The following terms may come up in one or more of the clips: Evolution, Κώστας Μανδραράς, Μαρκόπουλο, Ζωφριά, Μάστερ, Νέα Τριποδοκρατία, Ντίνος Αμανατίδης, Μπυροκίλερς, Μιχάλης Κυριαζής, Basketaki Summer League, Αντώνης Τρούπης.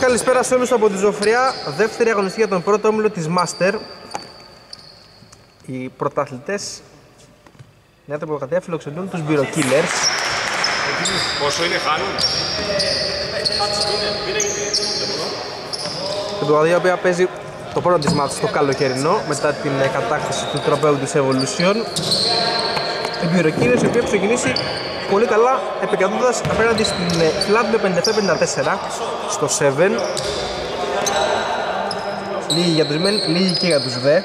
Καλησπέρα σε όλους από τη Ζωφριά. Δεύτερη αγωνιστική για τον πρώτο όμιλο της Μάστερ. Οι πρωταθλητές Νέα Τριποδοκρατία φιλοξενούν τους Μπυροκίλερς. Πόσο είναι χάνουν? Η Τριποδοκρατία, η οποία παίζει το πρώτο της μάτς στο καλοκαιρινό μετά την κατάκτηση του τροπέου της Evolution. Οι Μπυροκίλερς, οι οποίοι έχουν ξεκινήσει πολύ καλά, επικρατώντας απέναντι στην φλάτ με 57-54 στο 7. Λίγοι για τους μεν, λίγοι και για τους δε.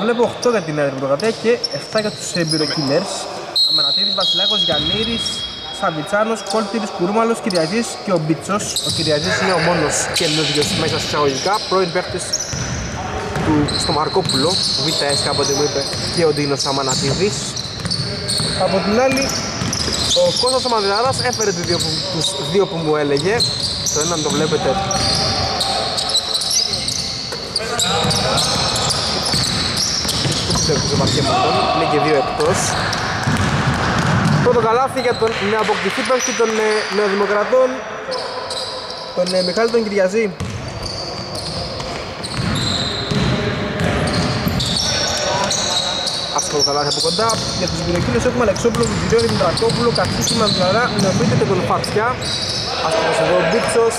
Βλέπω 8 για την Νέα Τριποδοκρατία και 7 για τους Μπυροκίλερς. Αμανατίδης, Βασιλάκος, Γιαννήρης, Σαβιτσάνος, Κόλτηρης, Κουρούμαλος, Κυριαζής και ο Μπίτσος. Ο Κυριαζής είναι ο μόνος και ενός μέσα στα αγωγικά, πρώην παίκτης του στο Μαρκόπουλο, ΒΣ κάποτε μου είπε, και ο Ντίνος Αμανατίδης. Από την άλλη, ο Κώστας ο Μανδραράς έφερε τους δύο που μου έλεγε. Το έναν το βλέπετε είναι και δύο εκτός. Πρώτο καλάθι για τον νεοαποκτηθή παίκτη των νεοδημοκρατών, τον Μιχάλη τον Κυριαζή. Αυτό το καλάθι από κοντά. Για τους Μπυροκίλερς έχουμε Αλεξόπουλο, Βουζιριό, Δημητρακόπουλο, Καρτσίσου, Μανδραρά, Νεοπίτε και τον Φατσιά. Αυτό μας εδώ ο Μπίτσος.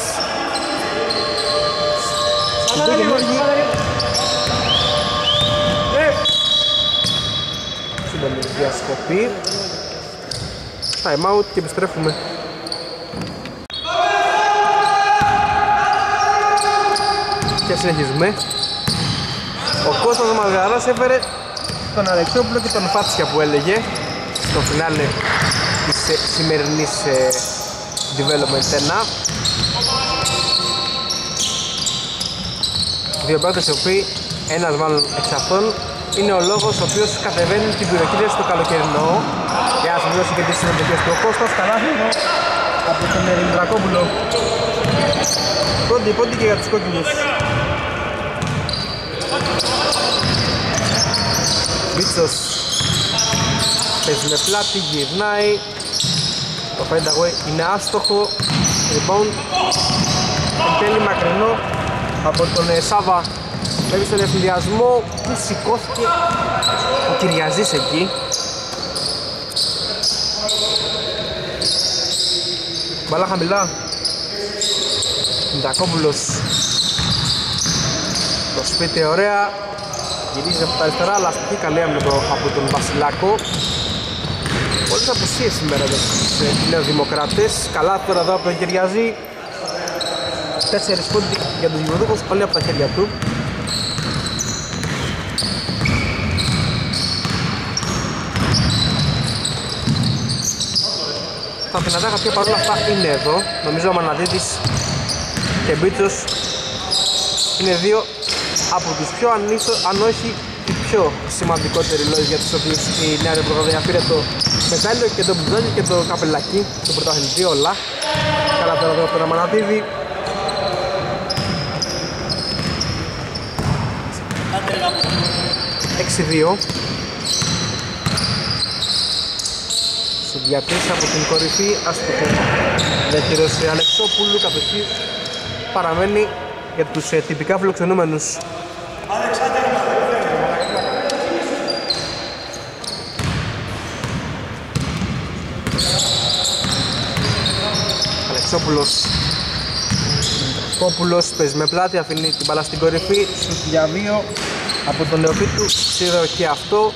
Διασκοπή. Time out και επιστρέφουμε. Και συνεχίζουμε. Ο Κώστας ο Μαργαράς έφερε τον Αλεξόπουλο και τον Φάτσια που έλεγε στο φινάλε της σημερινής Development 1. Δύο παίκτες οι οποίοι, ένας μάλλον εξ αυτών, είναι ο λόγος ο οποίος κατεβαίνει την Μπυροκίλερς στο καλοκαιρινό. Για να σημειώσει και τις συμμετοχές του ο Κώστας, καλάθι από τον Δημητρακόπουλο. Πρώτη και για τους κόκκινους. Μπίτσος παίζει με πλάτη, γυρνάει. Το fadeaway είναι άστοχο. Rebound. Εν τέλει μακρινό από τον Σάβα. Πρέπει στον εφηδιασμό που σηκώθηκε ο Κυριαζής εκεί. Μπαλά χαμηλά. Μητακόπουλος. Το σπίτι ωραία. Γυρίζει από τα αριστερά, αλλά αυτή καλέα από τον Βασιλάκο. Πολλές απουσίες σήμερα για τους νεοδημοκράτες. Καλά τώρα εδώ από τον Κυριαζή. 4 πόντοι για τους γηπεδούχους, όλοι από τα χέρια του. Τα δυνατά κάποια παρόλα αυτά είναι εδώ. Νομίζω ο Αμαναδίτης και Μπίτσος είναι δύο από τους πιο αν όχι οι πιο σημαντικότεροι λόγοι για τους οποίους η Νέα Τριποδοκρατία πήρε το μετάλλιο και το μπουζάκι και το καπελάκι του πρωταθλητή όλα. Καλά τώρα εδώ από τον Αμαναδίδη. Διατήρηση από την κορυφή, άστοχο. Δεν χειρώσει Αλεξόπουλου, κατοχή παραμένει για τους τυπικά φιλοξενούμενους. Αλεξόπουλος παίζει με πλάτη, αφήνει την μπάλα στην κορυφή, σου για δύο από τον νεοφύτη του, σίδερο και αυτό.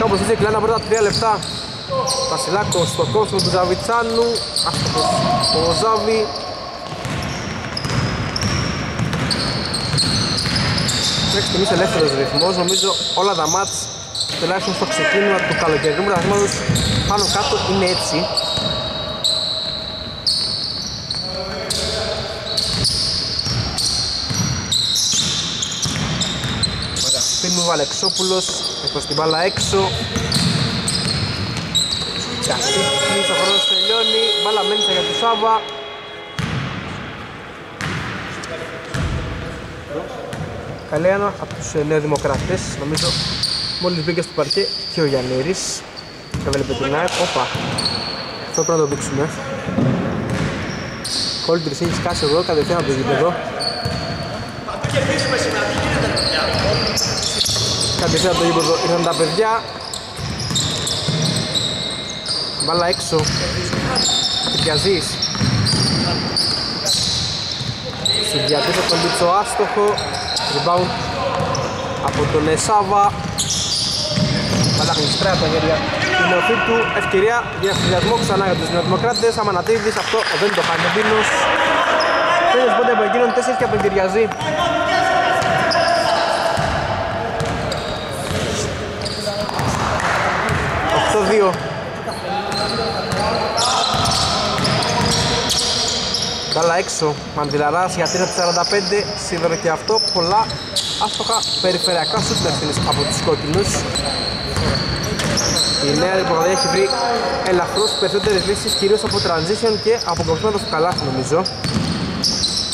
Κάπως έτσι κλάνε πρώτα 3 λεπτά. Βασιλάκο στο κόσμο του Ζαβιτσάνου. Άστοχος το Ζάβι. Μέχρι στιγμής ελεύθερος ρυθμός. Νομίζω όλα τα μάτς, τουλάχιστον στο ξεκίνημα του καλοκαιρινού πρωταθλήματος, πάνω κάτω είναι έτσι. Ο Αλεξόπουλος προς την μπάλα έξω. Κασίκης, ο χρόνος τελειώνει. Μπάλα μένει για τον Σάβα. Καλή ένα από τους νεοδημοκράτες. Νομίζω μόλις μπήκε στο παρκέ και ο Γιαννήρης. Θα βλέπετε την ΑΕΠ. Όπα. Αυτό πρέπει να το δείξουμε. Κόλτρις έχει σκάσει εδώ, κατευθείαν από το γήπεδο. Κατευθείαν από το γήπεδο ήρθαν τα παιδιά. Μπάλα έξω. Κυριαζής. Συνδυατής από τον Μπίτσο, άστοχο. Rebound από τον Εσάβα. Μπάλα χρηστρέα από τα γέρια. Την ορθή του ευκαιρία για συνδυασμό ξανά για τους Νεοδημοκράτες. Αμανατίδης, αυτό δεν το χάνει ο Μπίνος. Τέλος πόντα από εκείνον, 4 και από τον Κυριαζή. Καλά έξω, Μαντιλαράς για 3-45, σίδωρο και αυτό, πολλά άστοχα περιφερειακά σουτ από τους κόκκινους. Η Νέα Τριποδοκρατία έχει βρει ελαφρώς περισσότερες λύσεις, κυρίως από transition και από κοψίματος του καλάθι νομίζω.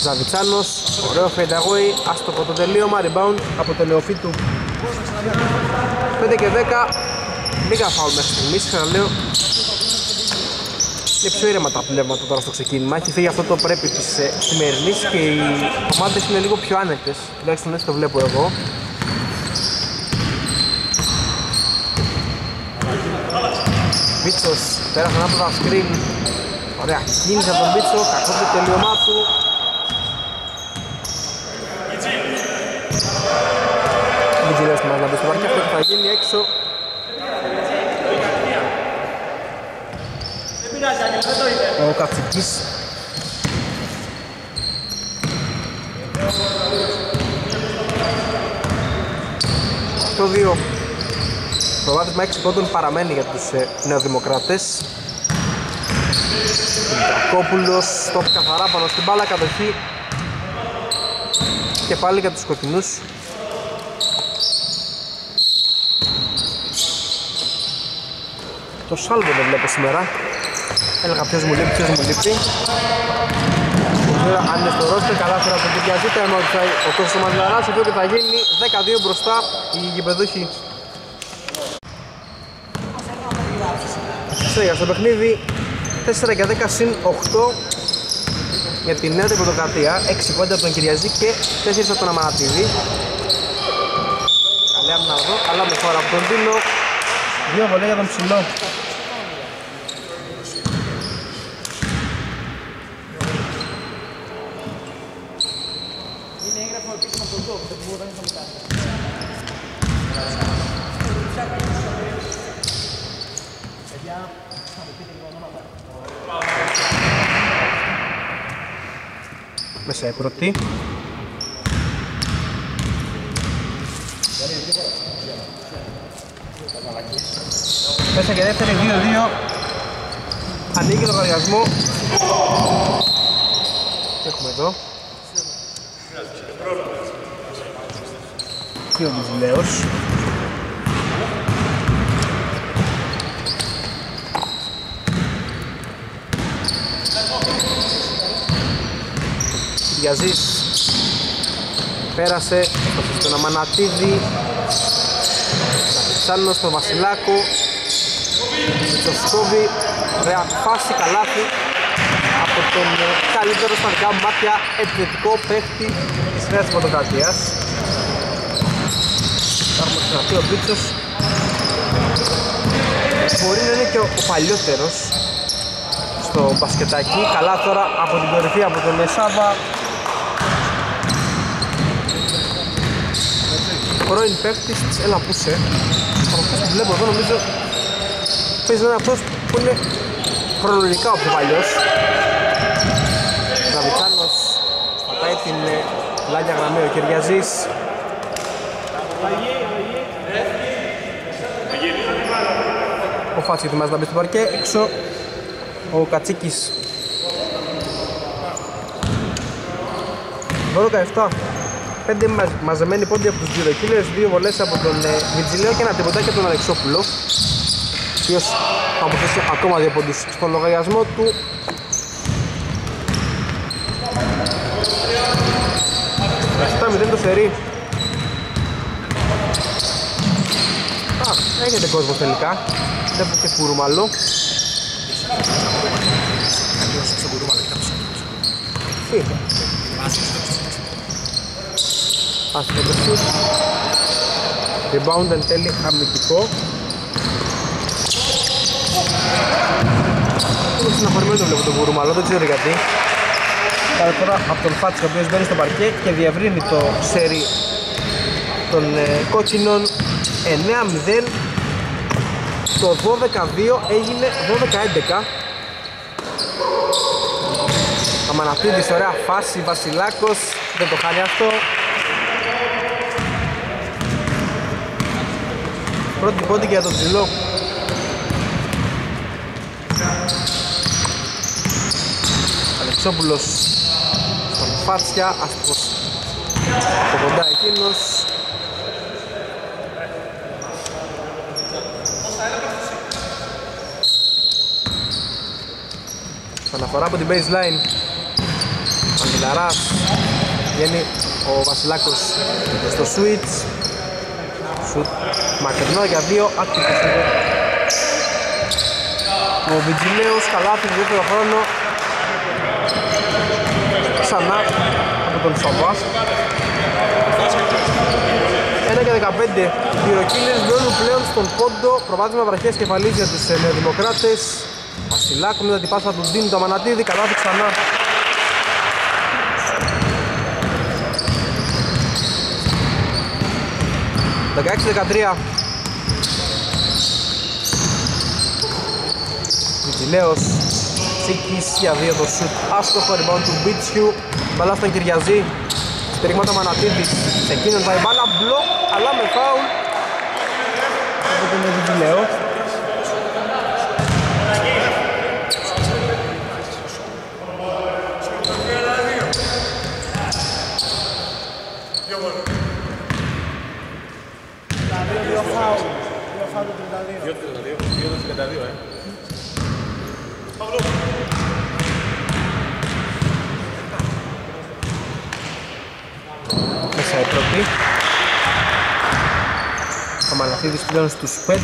Ζαβιτσάνος, ωραίο φενταγόι, άστοχο το τελείωμα, rebound από τον Νεοφίτου. 5 και 10, λίγα φάουλ μέχρι στιγμής, ξαναλέω. Είναι πιο ήρεμα τα πνεύματα τώρα στο ξεκίνημα. Έχει φύγει αυτό το πρέπει της σημερινής και οι ομάδες είναι λίγο πιο άνετες. Τουλάχιστον έτσι το βλέπω εγώ. Μπίτσος πέρασε ένα από τα screen. Ωραία, κίνησε από τον Μπίτσο, κακό το τελειωμά του. Μην γυρεύει μας να μπει στο βαρκιά, αυτό θα γίνει έξω. Ο Καψικής το 2. Το βάθισμα 6 πόντων παραμένει για τους Νεοδημοκράτες. Κοπούλος το καθαρά πάνω στην μπάλα, κατοχή και πάλι για τους κοκκινούς. Το σάλβο δεν βλέπω σήμερα. Έλεγα ποιος μου λείπει, ποιος μου λείπει. Αν είναι στο ρόστερ, καλά φορά από την Κυριαζή. Ο Κώστας Μαντιλαράς, αυτό και θα γίνει 12 μπροστά οι γηπεδούχοι. Στρέγια στο παιχνίδι, 4 και 10 συν 8 για την Νέα Τριποδοκρατία. 6 πόντα από τον Κυριαζή και 4 από τον Αμανατίδη. Καλή αμυναδό, καλά με χώρα από τον Τίνο. 2 βολέ για τον Ψηλό. Μέσα η πρώτη. Μέσα και δεύτερη, 2-2. Ανοίγει το λογαριασμό. Έχουμε εδώ. Και ο Μιζηλαίος. Κυριαζής πέρασε στον Αμανατίδη. Σάλλον στον Βασιλάκο. Μητσοσκόβη, ωραία φάση, καλάθι από τον καλύτερο στα δικά μου μάτια επιθετικό παίχτη της Νέας Τριποδοκρατίας. Θα έχουμε ξαναπεί ο Μπίτσος. Μπορεί να είναι και ο παλιότερος στο μπασκετάκι. Καλά τώρα από την κορυφή από τον Εσάβα. Πρώην παίκτης της Ελαπούσε. Αυτός που βλέπω εδώ νομίζω παίζει να είναι αυτός που είναι χρονολογικά ο πιο παλιός. Γραβιτσάνος πατάει την λάγια γραμμή ο Κυριαζής. Ο Φάτσι ετοιμάζεται να μπει στο παρκέ, έξω ο Κατσίκης. 12-17, 5 μαζεμένοι πόντοι από τους Μπυροκίλερς, 2 βολές από τον Βιτζιλέο και ένα τριποντάκι από τον Αλεξόπουλο, ο οποίος θα αποθέσει ακόμα 2 πόντους στον λογαριασμό του. Αυτά 0 το σερί. Έγινε κόσμος τελικά, βλέπω και φουρούμαλο. Άσχετο σουτ. Rebound εν τέλει αμυντικό. Είναι συναχωρημένο το βλέπω τον Γουρουμαλό, δεν ξέρω γιατί. Άρα τώρα από τον Φάτσικα, ο οποίος μπαίνει στο παρκέ και διευρύνει το σέρι των κότσινων. 9-0. Το 12-2 έγινε 12-11. Αμαναπίδης, ωραία φάση, Βασιλάκος, δεν το χάνει αυτό. Πρώτη πόντη για τον ψηλό. Αλεξόπουλος στον Φάτσια, άστοχος από κοντά εκείνος. Αναφορά από την baseline. Αγγελαράς, βγαίνει ο Βασιλάκος στο switch. Σουτ μακρινό για δύο, άκριτος είναι ο Βιτζιλέος, καλάθι του δεύτερο χρόνο. Ξανά από τον Σαμπάς. 1-15, Μπυροκίλερς βγαίνουν πλέον στον πόντο. Προβάδισμα βραχιές κεφαλής για τους νεοδημοκράτες. Βασιλάκου μετά την πάσα του Ντίνου, το Αμανατίδη, καλάθι ξανά. Τα 16-13. Βιτζιλέος, Τσίκης για δύο το σουτ. Άστοχο, rebound του Μπίτσιου. Μπαλά στον Κυριαζή. Στηρίγματα Μανατίδης. Σε εκείνον πάει μπάλα, μπλοκ, αλλά με φάουλ. Αυτό το είναι Βιτζιλέο. Μέσα η πρώτη. Ο Μαναθίδης πλέον στους 5.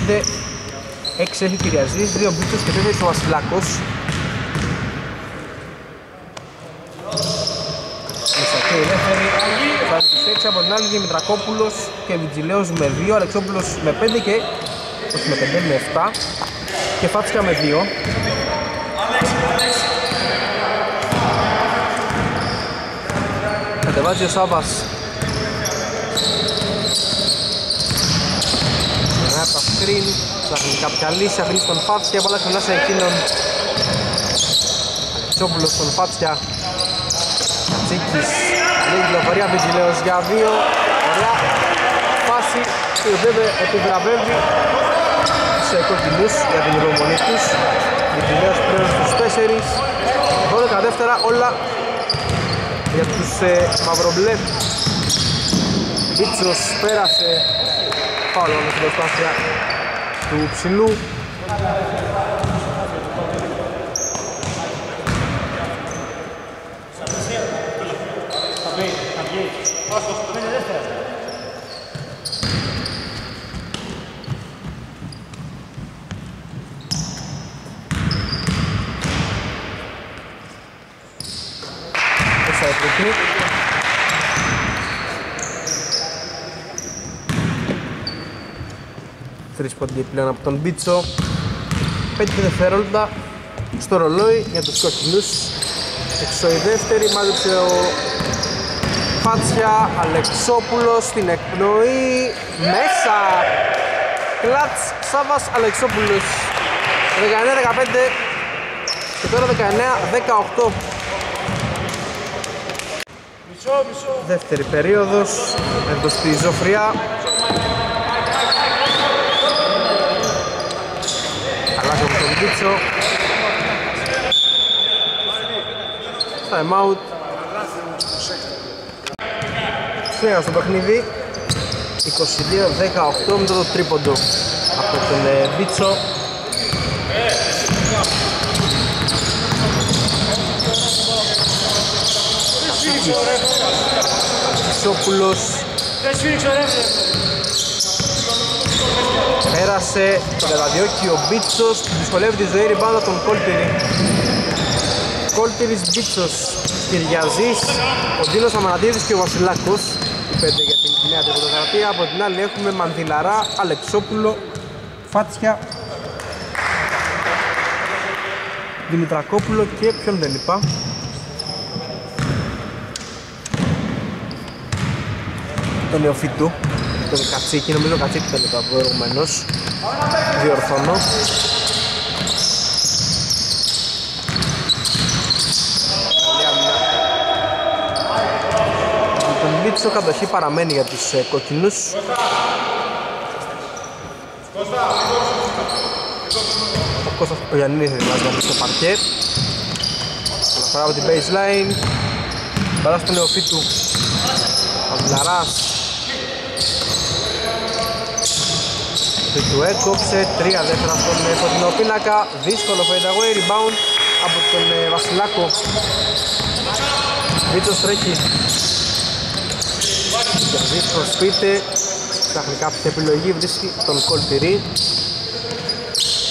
6 έχει κυριαζής, 2 μπίτσος και 4 ο Βασιλάκος. Μέσα και ελεύθερη. Θα τους 6 από την άλλη, Μητρακόπουλος και Βιτζιλέος με 2, Αλεξόπουλος με 5 και... όχι με 5, με 7 και Φάτσικα με 2. Κατεβάζει ο Σάβας. Περνάει από τα σκριν, ψάχνει κάποια λύση, αφήνει στον Φάτσια, πολλά κοντά σε εκείνον. Αλεξόπουλος στον Φάτσια. Τσίκης, λίγη κυκλοφορία, Βιτζιλέος για 2. Ωραία φάση και βέβαια επιβραβεύει σε κόκκινους για την υπομονή τους. Βιτζιλέος πλέον στους 4. 12 δεύτερα, όλα για τους μαυρομπλε. Βίτσος πέρασε φάουλο με την προσπάθεια του ψηλού. Τρεις πόντοι πλέον από τον Μπίτσο. 5 δευτερόλεπτα στο ρολόι για τους κόκκινους. Εξω η δεύτερη, μάζεψε ο Φάτσια, Αλεξόπουλος στην εκπνοή. Μέσα! Κλατς, Σάβας, Αλεξόπουλος. 19-15 και τώρα 19-18. Δεύτερη περίοδος, εδώ στη Ζωφριά. Αλλάζει από τον Μπίτσο. Time out. Φρέα στο παιχνίδι. 22-18 με το τρίποντο από τον Μπίτσο. Σόπουλος. Πέρασε πέρασε, τον καταδιώκει ο Μπίτσος, δυσκολεύει τη ζωή ριμπάντα τον Κόλτηρη. Κόλτηρης, Μπίτσος, Κυριαζής, ο Ντίνος Αμανατίδης και ο Βασιλάκος. Πέντε για την Νέα Τριποδοκρατία. Από την άλλη έχουμε Μανδυλαρά, Αλεξόπουλο, Φάτσια, Δημητρακόπουλο και ποιον δεν λείπα. Το νεοφίτου, το Κατσίκι, νομίζω ο Κατσίκι ήταν ο προηγουμένος, διορθώνω. Τον Μίτσο κατοχή παραμένει για τους κοκκινούς. Ο Κώστας Γιαννίνης είναι δηλαδή στο παρκέ. Αναφορά από την baseline, παρά στο νεοφίτου, Αντλαράς. Του έκοψε, 3 δεύτερα στον φωτεινό πίνακα, δύσκολο fade away, rebound από τον Βασιλάκο. Βίτσος τρέχει και Βίτσος προσπίτε, ψάχνει κάποια επιλογή, βρίσκει τον Κολτηρή.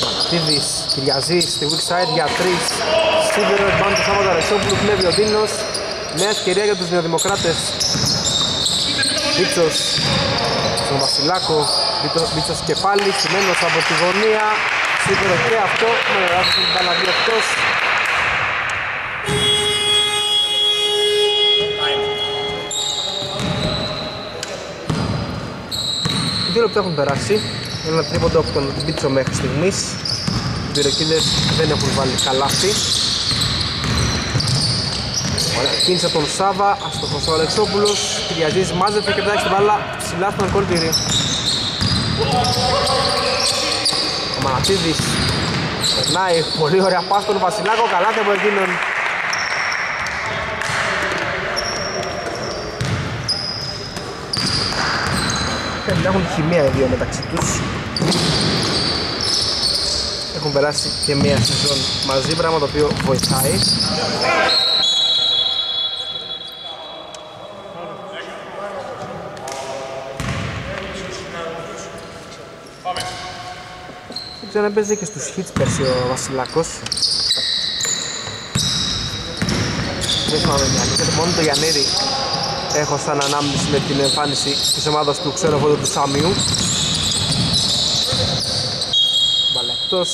Μακτίδης, Κυριαζής στη weak side για 3, σίδερο rebound του Σάββατο Αλεξόπουλου, κλέβει ο Ντίνος, νέα ευκαιρία για τους Νεοδημοκράτες. Βίτσος στον Βασιλάκο, Βίτσος και πάλι, σημαίνος από τη γωνία, σίγουρο και αυτό, με ράζουν την μπάλα δύο εκτός. Δύο λεπτά έχουν περάσει, ένα τρίποντο από τον Βίτσο μέχρι στιγμής. Οι Μπυροκίλερς δεν έχουν βάλει καλάθι. Κίνησε τον Σάβα, αστοχός ο Αλεξόπουλος, Κυριαζής μάζεται και πετάξει την μπάλα ψηλά στον Κόλτηρη. Ο Μανατσίδης περνάει πολύ ωραία πάση στον Βασιλάκο, καλά από εκείνον. Έχουν χημεία οι δύο μεταξύ τους. Έχουν περάσει και μία σεζόν μαζί, πράγμα το οποίο βοηθάει. Δεν έπαιζε και στους hits πέρσι ο Βασιλάκος. Δεν θυμάμαι γιατί, μόνο το Γιαννήρη έχω σαν ανάμνηση με την εμφάνιση της ομάδας του ξεροφόδου του Σάμιου. Μπαλεκτός.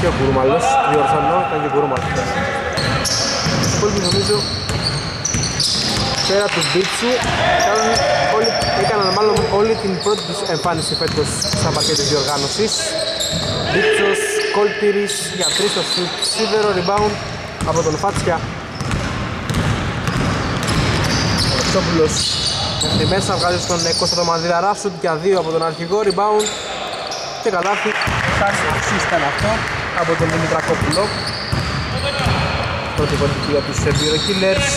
Και ο Κουρούμαλος, διορθώνω, ήταν και ο Κουρούμαλος. Πολύ νομίζω πέρα του Μπίτσου, έκαναν μάλλον όλη την πρώτη τους εμφάνιση φέτος στα πακέτα διοργάνωσης. Μπίτσος, Κόλτηρης, για τρίτο σουτ, σίδερο rebound από τον Φάτσια. Ο Ρεξόπουλος μέχρι μέσα βγάζει στον Κώστα το Μανδυλαρά, σουτ για 2 από τον αρχηγό, rebound και καλάθι. Φτάσει ήταν αυτό από τον Δημητρακόπουλο. Πρώτη κοντική για τους Μπυροκίλερς.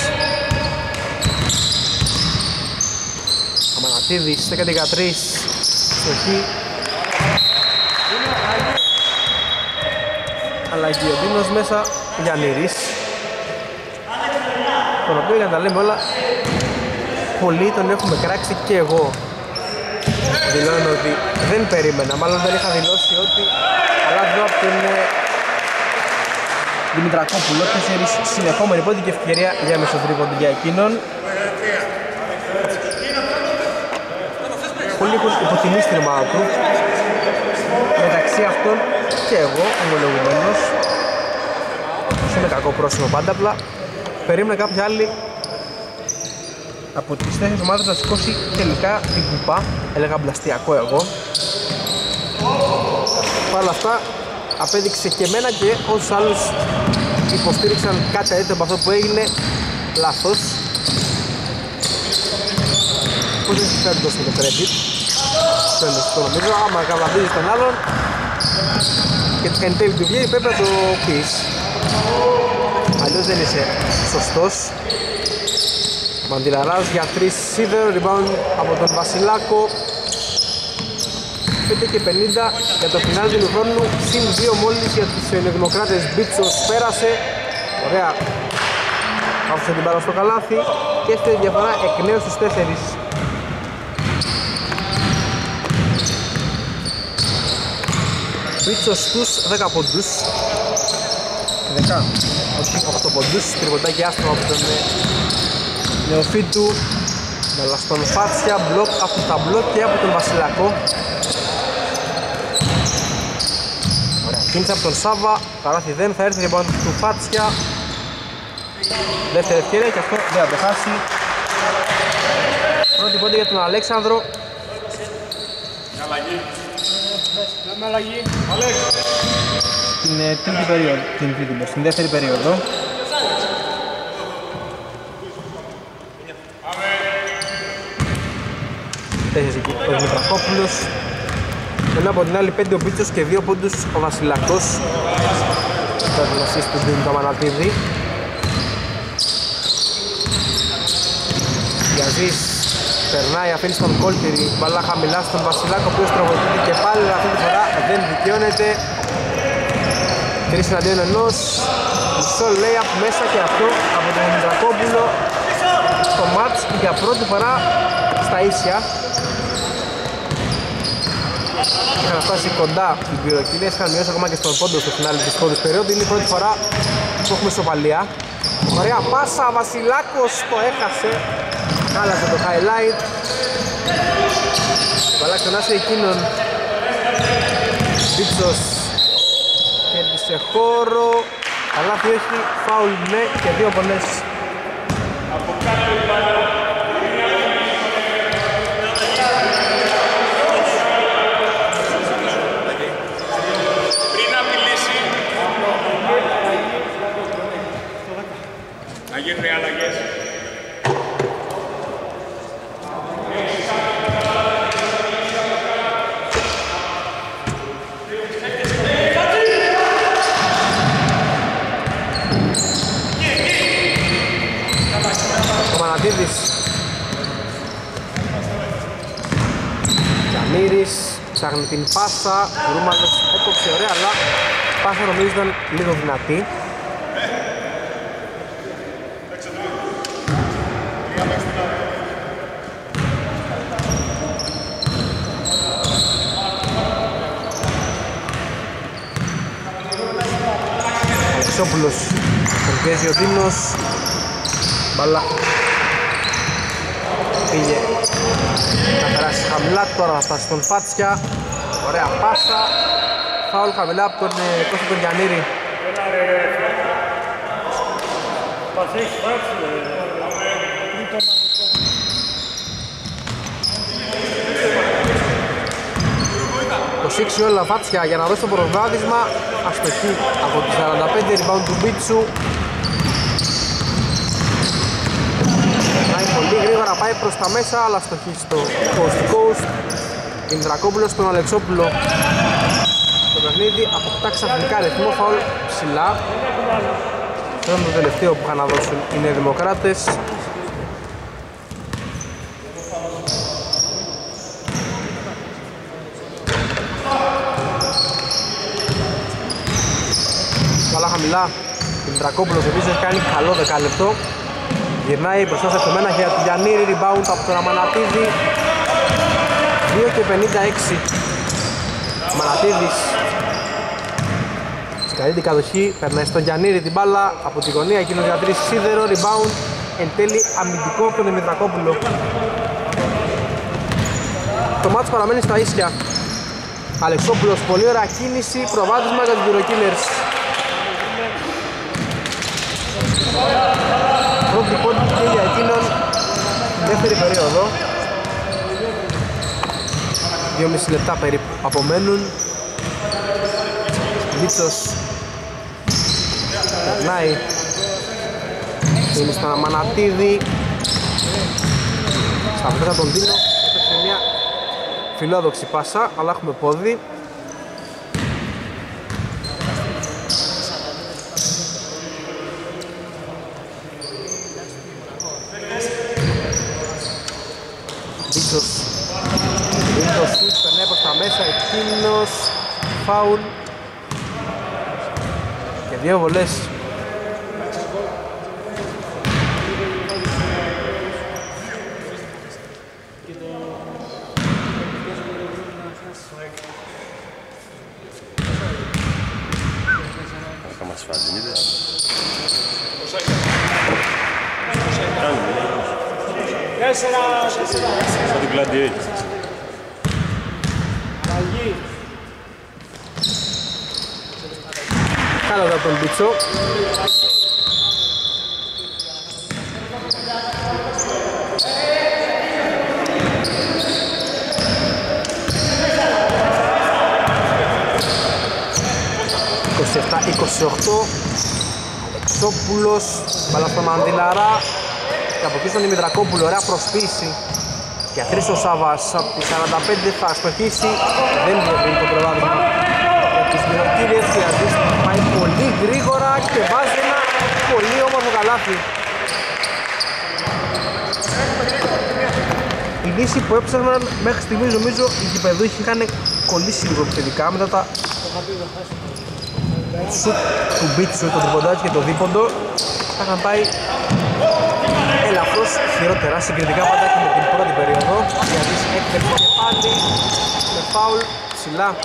Αμανατίδης, 10-13, στοχή. Αλλαγή ο Ντίνος μέσα, Γιαννήρης. Τον οποίο για να τα λέμε όλα, πολύ τον έχουμε κράξει και εγώ. Δηλώνω ότι δεν περίμενα, μάλλον δεν είχα δηλώσει ότι αλλάζω από τον Δημητρακόπουλο, 4 συνεχόμενη πόντοι και ευκαιρία για μεσοτρίποντι για εκείνον. Πολλοί έχουν υποτιμήσει την ομάδα του, μεταξύ αυτών και εγώ, ομολογουμένος. Δεν είναι κακό πρόσημο πάντα, απλά περίμενα κάποια άλλη από τις 4 ομάδες να σηκώσει τελικά την κουπά, έλεγα μπλαστιακό εγώ. Παρ' όλα αυτά απέδειξε και εμένα και όσους άλλους υποστήριξαν κάτι αντίθετο από αυτό που έγινε λάθος. Πώς δεν σας κάνει τόσο το credit, το νομίζω, άμα καβαντίζεις τον άλλον και εν τέλει του βγαίνει πρέπει να το πεις, αλλιώς δεν είσαι σωστός. Μαντιλαράς για 3 σίδερο, rebound από τον Βασιλάκο. 5 και 50 για το φινάλι του χρόνου, συν 2 μόλις για τους Νεοδημοκράτες. Μπίτσος πέρασε, ωραία άφησε την μπάλα στο καλάθι και έφτιαξε διαφορά εκ νέου στους 4. Βίτσος στους 10 ποντούς. 10, όχι 8 ποντούς, τριποντάκι άστομα από τον νεοφίτου. Αλλά στον Φάτσια, μπλοκ από τα μπλοκ και από τον Βασιλακό. Ωραία, κίνησε από τον Σάβα, καλάθι δεν θα έρθει για πάνω του Φάτσια. Δεύτερη ευκαιρία και αυτό δεν θα το χάσει. Πρώτη πόντη για τον Αλέξανδρο. Αλλαγή. Στην δεύτερη περίοδο. Τέσσερις ο Δημητρακόπουλος. Ένα από την άλλη 5 ο Μπίτσος και 2 πόντους ο Βασιλακός. Θα δημοσίσει του δίνουν το Μανατίδη. Γιαζής περνάει, αφήνει στον Κόλτηρη, μπαλά χαμηλά στον Βασιλάκο, ο οποίος τρογωτείται και πάλι αυτή τη φορά δεν δικαιώνεται. 3 εναντίον 1, μισό λέει από μέσα και αυτό από τον Δημητρακόπουλο στο μάτς για πρώτη φορά στα ίσια. Είχαν φτάσει κοντά οι Μπυροκίλερς, είχαν μειώσει ακόμα και στον πόντο στο φινάλι της πρώτης περίοδου. Είναι η πρώτη φορά που έχουμε ισοπαλία. Ωραία πάσα, Βασιλάκος το έχασε. Χάλασε το highlight. Βαλά ξανά σε εκείνον. Βίτσος κέρδισε χώρο. Αλλά του έχει φάουλ με και 2 πολλές. Ψάχνει την πάσα, ο Ρούμανος έκοψε ωραία, αλλά η πάσα νομίζω ήταν λίγο δυνατή. Ο Ξόπουλος, τον πιέζει ο Δίνος, μπαλά. Πήγε να περάσει χαμηλά, τώρα θα φτάσει στον Φάτσια. Ωραία πάσα, φάουλ χαμηλά από τον Κώστα τον Γιαννήρη. Το 6 όλα Φάτσια για να δώσει το προβάδισμα, αστοχή από τους 45, rebound του Μπίτσου. Πολύ γρήγορα πάει προς τα μέσα, αλλά στοχή στο coast-to-coast. Δημητρακόπουλο στον Αλεξόπουλο. Το παιχνίδι αποκτά ξαφνικά ρυθμό, φαουλ ψηλά. Αυτό είναι το τελευταίο που είχαν να δώσουν οι Νέοι Δημοκράτες. Καλά χαμηλά, Δημητρακόπουλος επίσης έχει κάνει καλό 10 λεπτό. Γυρνάει μπροστά σε αυτομένα για την Γιαννήρη, rebound από τον Αμανατίδη. 2 και 56. Αμανατίδης σκαλεί την κατοχή, περνάει στον Γιαννήρη την μπάλα από τη γωνία, εκείνος διατηρεί σίδερο, rebound εν τέλει αμυντικό από τον Δημητρακόπουλο. Το μάτς παραμένει στα ίσια. Αλεξόπουλος, πολύ ωραία κίνηση, προβάδισμα για τους Μπυροκίλερς. Πρώτη πόντη και για εκείνον, δεύτερη περίοδο. 2,5 λεπτά περίπου απομένουν. Βίτσος περνάει, είναι στον Αμανατίδη. Στα βρήκα τον Δίνο, έπαιξε μια φιλόδοξη πάσα, αλλά έχουμε πόδι. Φάουλ και 2 βολές. Σαν την Gladiator. Αλλαγή. Καλά από τον Μπιτσό. Αλεξόπουλος, μπάλα στο Μαντιλαρά και από εκεί στον Δημητρακόπουλο, ωραία προσπίση για Χρήστο Σάββας από τις 45 θα αστοχίσει, δεν διευρύνει το προβάδισμα για τις Μπυροκίλερς, η αντίστοιχη πάει πολύ γρήγορα και βάζει ένα πολύ όμορφο καλάθι. Η λύση που έψαχναν μέχρι στιγμής νομίζω οι γηπεδούχοι είχαν κολλήσει λίγο επιθετικά μετά τα σουτ του Μπίτσου, το τριποντάκι και το δίποντο θα είχαν πάει ελαφρώς χειρότερα συγκριτικά πάντα και με την πρώτη περίοδο, γιατί έκτελε και πάλι με φάουλ ψηλά.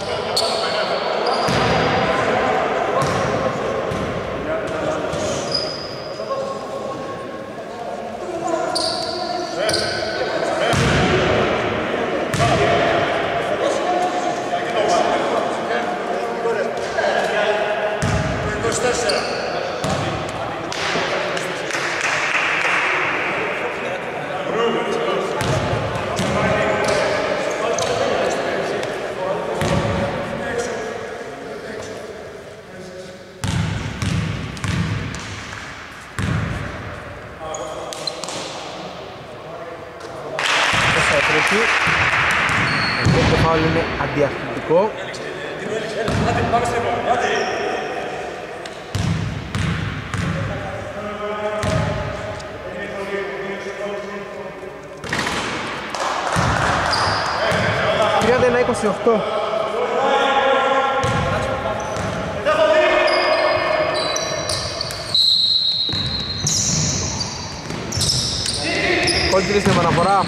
Κόντρις με παραφορά,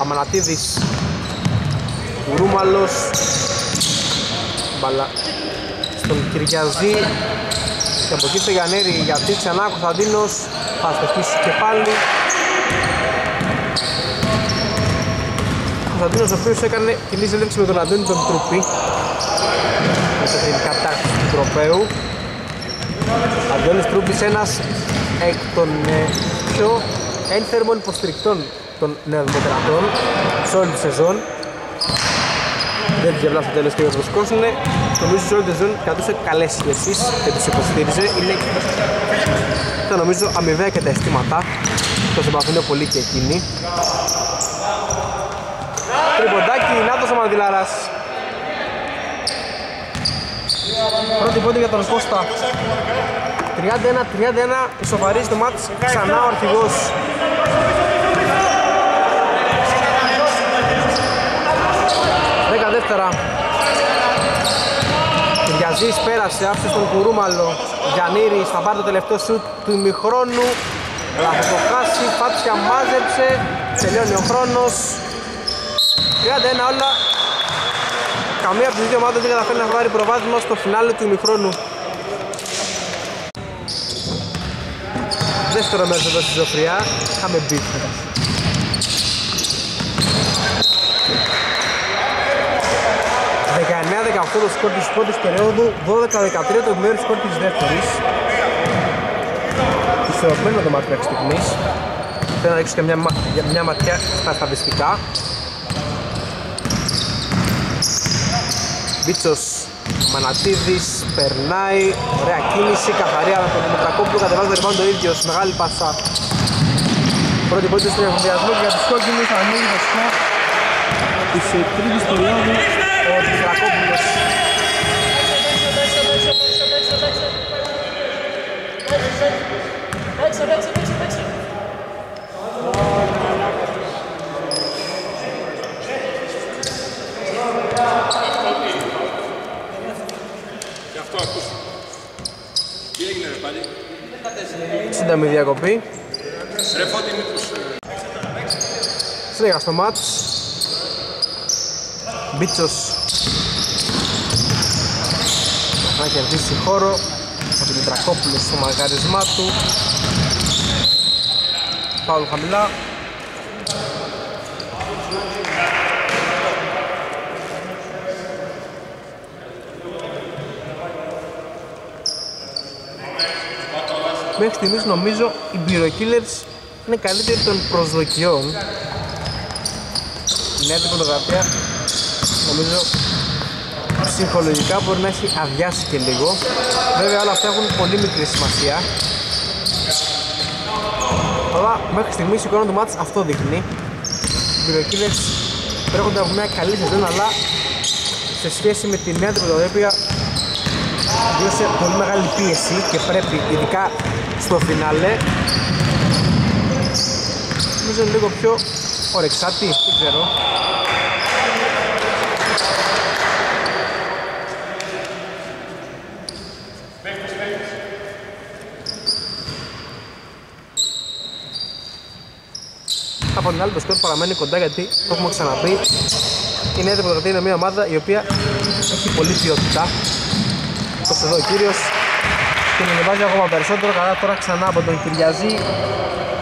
Αμανατίδης, Ρούμαλος, μπαλά στον Κυριαζή και από εκεί στο Γιαννέρη, γιατί ξανά ο Κωνσταντίνος θα αστοχίσει και πάλι. Ο Κωνσταντίνος ο οποίος έκανε κοινή συνέντευξη με τον Αντώνη τον Τρούπη μετά την κατάκτηση του τροπέου. Αντώνης Τρούπης, ένας εκ των πιο ένθερμων υποστηρικτών των Νέων Δημοκρατών σε όλη τη σεζόν. Δεν διαβλάω στο τέλος και ο Προσκόσουνε. Νομίζω σε όλη τη σεζόν κρατούσε καλές σχέσεις και τους υποστήριζε. Είναι, θα νομίζω, αμοιβαία και τα αισθήματά. Το συμπαθούν πολύ και εκείνοι. Τριποντάκι, Νάτος ο Μαντιλάρας. Πρώτη πόντη για τον Κώστα. 31-31, ισοφαρίζει το μάτς, ξανά ο αρχηγός. Δεύτερα. Κυριαζής πέρασε, άφησε στον Κουρούμαλο. Γιαννήρης θα πάρει το τελευταίο σουτ του ημιχρόνου. Αλλά θα το χάσει, Φάτσια μάζεψε, τελειώνει ο χρόνος. 31 όλα. Καμία από τις δύο ομάδες δεν καταφέρει να βγάλει προβάδισμα στο φινάλε του ημιχρόνου. Δεύτερο μέρος εδώ στη Ζωφριά, είχαμε μπει. Αυτό το σκορ της πρώτης περίοδου, 12-13 το επιμέρου σκορ της δεύτερης. Ισορροπημένο το μάτι μέχρι στιγμής. Θέλω να ρίξω και μια ματιά στα στατιστικά. Μπίτσος Μανατίδης περνάει, ωραία κίνηση, καθαρία από τον Δημητρακόπουλο, κατεβάζει το ριμπάουντ ο ίδιος, μεγάλη πασά. Πρώτη πόντου στον εφοδιασμό και για τους κόκκινους ανοίγει το σκορ της τρίτης περίοδου. Δημητρακόπουλος. Τι έγινε ρε πάλι. Σύνταμη διακοπή. Στρίγα στο μάτς. Μπίτσος. Θα κερδίσει χώρο ο Δημητρακόπουλος στο μαρκαρισμά του. Πάουλ χαμηλά. Μέχρι στιγμής νομίζω οι Μπυροκίλερς είναι καλύτεροι των προσδοκιών. Η Νέα Τριποδοκρατία νομίζω ψυχολογικά μπορεί να έχει αδειάσει και λίγο. Βέβαια όλα αυτά έχουν πολύ μικρή σημασία. Αλλά μέχρι στιγμής η εικόνα του μάτς αυτό δείχνει. Οι Μπυροκίλερς τρέχονται από μια καλή σεζόν, αλλά σε σχέση με τη Νέα Τριποδοκρατία βίωσε πολύ μεγάλη πίεση και πρέπει ειδικά στο φινάλε νομίζω λίγο πιο ορεξάτη, δεν ξέρω. Από την άλλη το σκορ παραμένει κοντά, γιατί το έχουμε ξαναπεί, η Νέα Τριποδοκρατία είναι μια ομάδα η οποία έχει πολλή ποιότητα. Όπως εδώ ο κύριος και τον ανεβάζει ακόμα περισσότερο, καλά τώρα ξανά από τον Κυριαζή,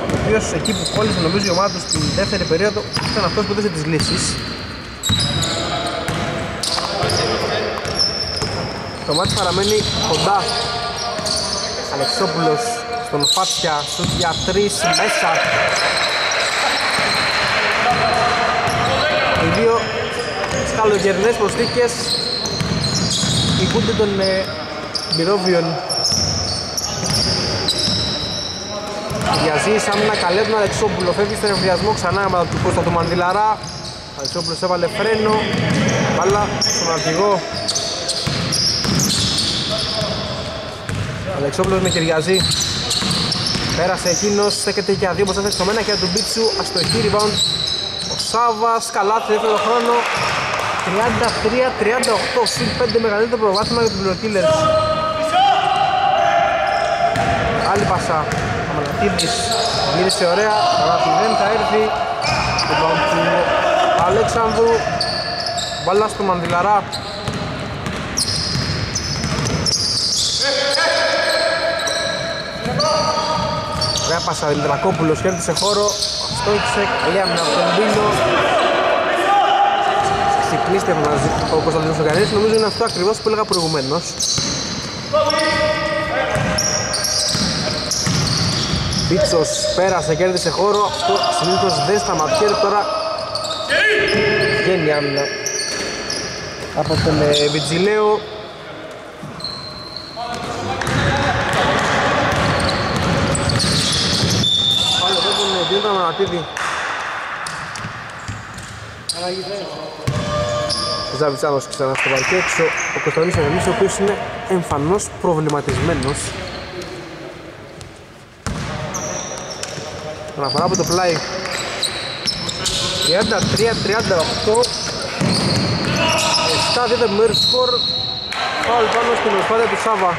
ο οποίος εκεί που κόλλησε νομίζω η ομάδα του στην δεύτερη περίοδο ήταν αυτός που έδωσε τις λύσεις. Το μάτι παραμένει κοντά. Αλεξόπουλος στον Φάτσια, σουτ για 3 μέσα. Οι δύο καλοκαιρινές προσθήκες ηγούνται των Μυρόβιων. Κυριαζή σαν ένα καλέ τον Αλεξόπουλο, φεύγει στον εμβριασμό ξανά μετά του Κώστα του Μανδυλαρά. Ο Αλεξόπουλος έβαλε φρένο, μπάλα στον αρχηγό. Ο Αλεξόπουλος με Κυριαζή, πέρασε εκείνος, στέκεται για δύο μπροστά στο μένα και του Μπίτσου, αστοχή, rebound ο Σάβας, καλά δεύτερο χρόνο. 33-38, συν 5 μεγαλύτερο προβάθμα για τους Μπυροκίλερς. Άλλη πασά, ο Μανατίδης γύρισε ωραία, αλλά δεν θα έρθει. Rebound του Αλέξανδρου, μπάλα στο Μανδυλαρά. Ωραία πασά, ο Ιλδρακόπουλος κέρδισε χώρο, στόχισε, καλή άμυνα από τον Μπίνο. Κλείστε μαζί ο Κωνσταντίνος Ογκανής, νομίζω είναι αυτό ακριβώς που έλεγα προηγουμένως. Μπίτσος πέρασε, κέρδισε χώρο, αυτό συνήθως δεν σταματιέρει, τώρα βγαίνει άμυνα από τον Βιτζιλέο. Πάλι εδώ τον Δίντα Μανατίδη. Ζαβιτσάνος ξανά στο βαρκέ έξω, ο Κωνσταντίνος Αγανής, ο οποίος είναι εμφανώς προβληματισμένος. Αναφορά από το πλάι 33-38, 7 δίδε μέρη σκορ. Πάω πάνω στην προσπάθεια του Σάβα.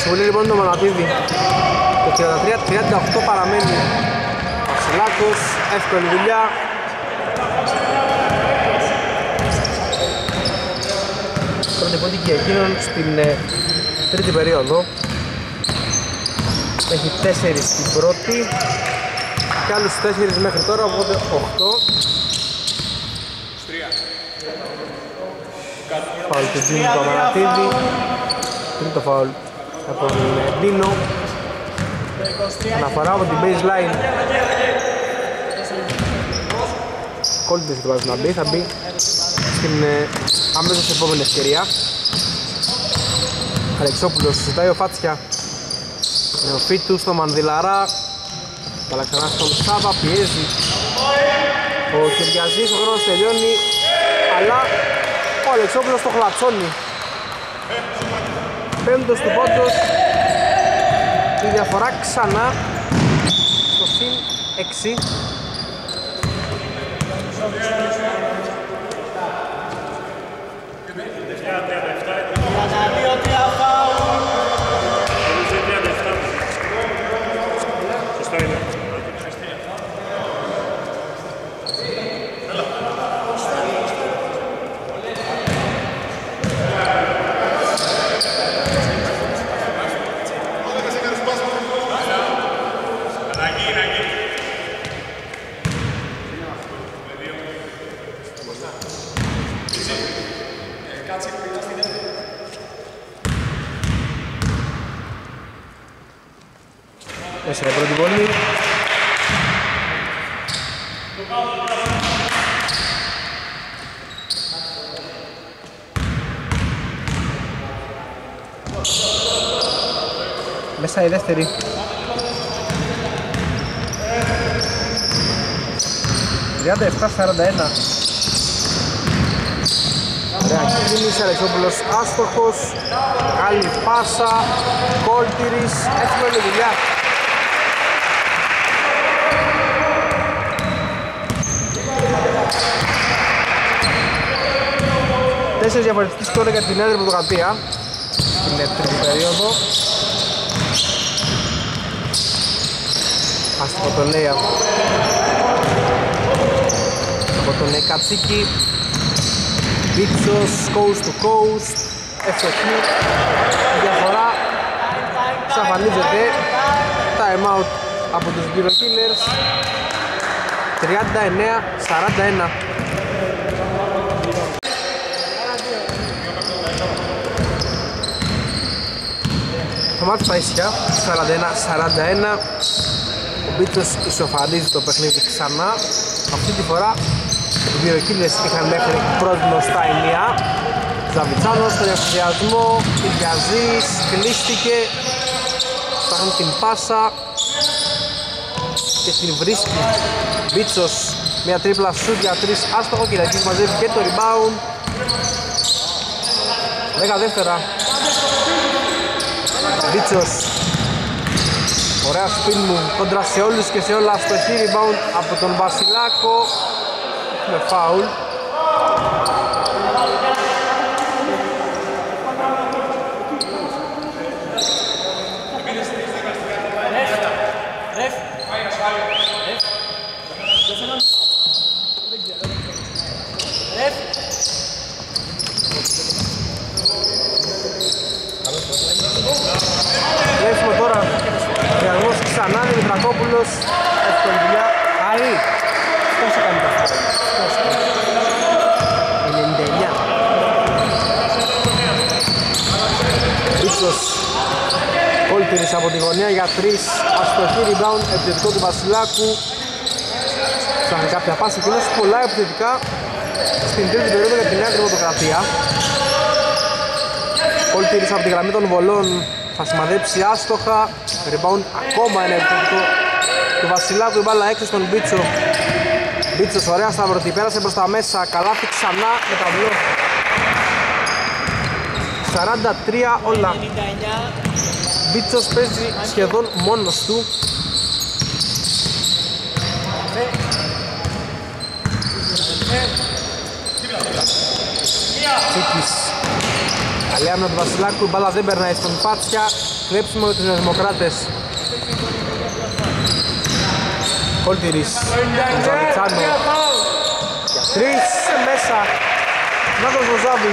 Συμβουλή λοιπόν το Μανατίδη. Το 33-38 παραμένει. Βασιλάκος, εύκολη δουλειά. Πρώτη πόντικη εκείνον στην τρίτη περίοδο. Έχει 4 στην πρώτη και άλλους 4 μέχρι τώρα, οπότε 8. Φαουλ του Τζίνου του Αμανατίδη, τρίτο φαουλ από τον Ντίνο. Αναφορά από την baseline, κόλλητες του βάζουν να μπει, θα μπει στην αμέσως επόμενη ευκαιρία. Αλεξόπουλος ζητάει ο Φάτσια, νεοφί του στο Μανδυλαρά, αλλά ξανά στον Σάβα, πιέζει ο Κυριαζής, ο χρόνος τελειώνει, αλλά ο Αλεξόπουλος το χλατσώνει. Πέμπτος του πόντος, η διαφορά ξανά στο συν 6. Μέσα η δεύτερη. Τριάντα 7-41. Ρεακίνης Αλεξόπουλος άστοχος. Άλλη πάσα. Κόλτηρης. Έχουμε όλη δουλειά. Τέσσερις διαφορετικοί σκόρ για την Νέα Τριποδοκρατία στην τρίτη περίοδο. Άστοχο το λέει από τον Κατσίκη. Βίτσος, coast to coast, ευτοχή, διαφορά, ξαφανίζεται, time out από τους Μπυροκίλερς, 39-41. Το μάτι στα ίσια, 41-41, ο Βίτσος ισοφαρίζει το παιχνίδι ξανά, αυτή τη φορά οι Μπυροκίλερς είχαν μέχρι πρόδεινο στα ενία. Ζαβιτσάνος στον ευθυδιασμό, Κυριαζής, κλείστηκε, φτάνουν την πάσα και την βρίσκει. Μπίτσος, μια τρίπλα σουτ για 3, άστοχο, Κυριαζής μαζεύει και το rebound. 10 δεύτερα. Μπίτσος, ωραία spin move, κόντρα σε όλους και σε όλα, αστοχή, rebound από τον Βασιλάκο. Με φάουλ. Βλέπουμε τώρα διαγνώς ξανά είναι Μητρακόπουλος. Ευκολία. Αρή. Πώς έκανε τα φάουλ. 99. Ίσως Κόλτηρης από τη γωνία για 3. Αστοχή rebound επιθετικό του Βασιλάκου. Ψάχνει κάποια πάση και είναι πολλά επιθετικά στην τρίτη περίοδο για την Νέα Τριποδοκρατία. Κόλτηρης από τη γραμμή των βολών θα σημαδέψει άστοχα. Rebound ακόμα ένα επιθετικό του Βασιλάκου. Η μπάλα έξω στον Μπίτσο. Μπίτσος, ωραία σταυρωτή, πέρασε προς τα μέσα, καλάθι ξανά με τα μπλοκ. 43 όλα. Μπίτσος παίζει σχεδόν μόνος του. Τσίκης. Καλή άμυνα του Βασιλάκου, η μπάλα δεν περνάει στον Πάτσια. Κλέψουμε με τους Νεοδημοκράτες. Κόλτηρης, Ζαβιτσάνο, για 3, μέσα, Νάτος Βοζάβη,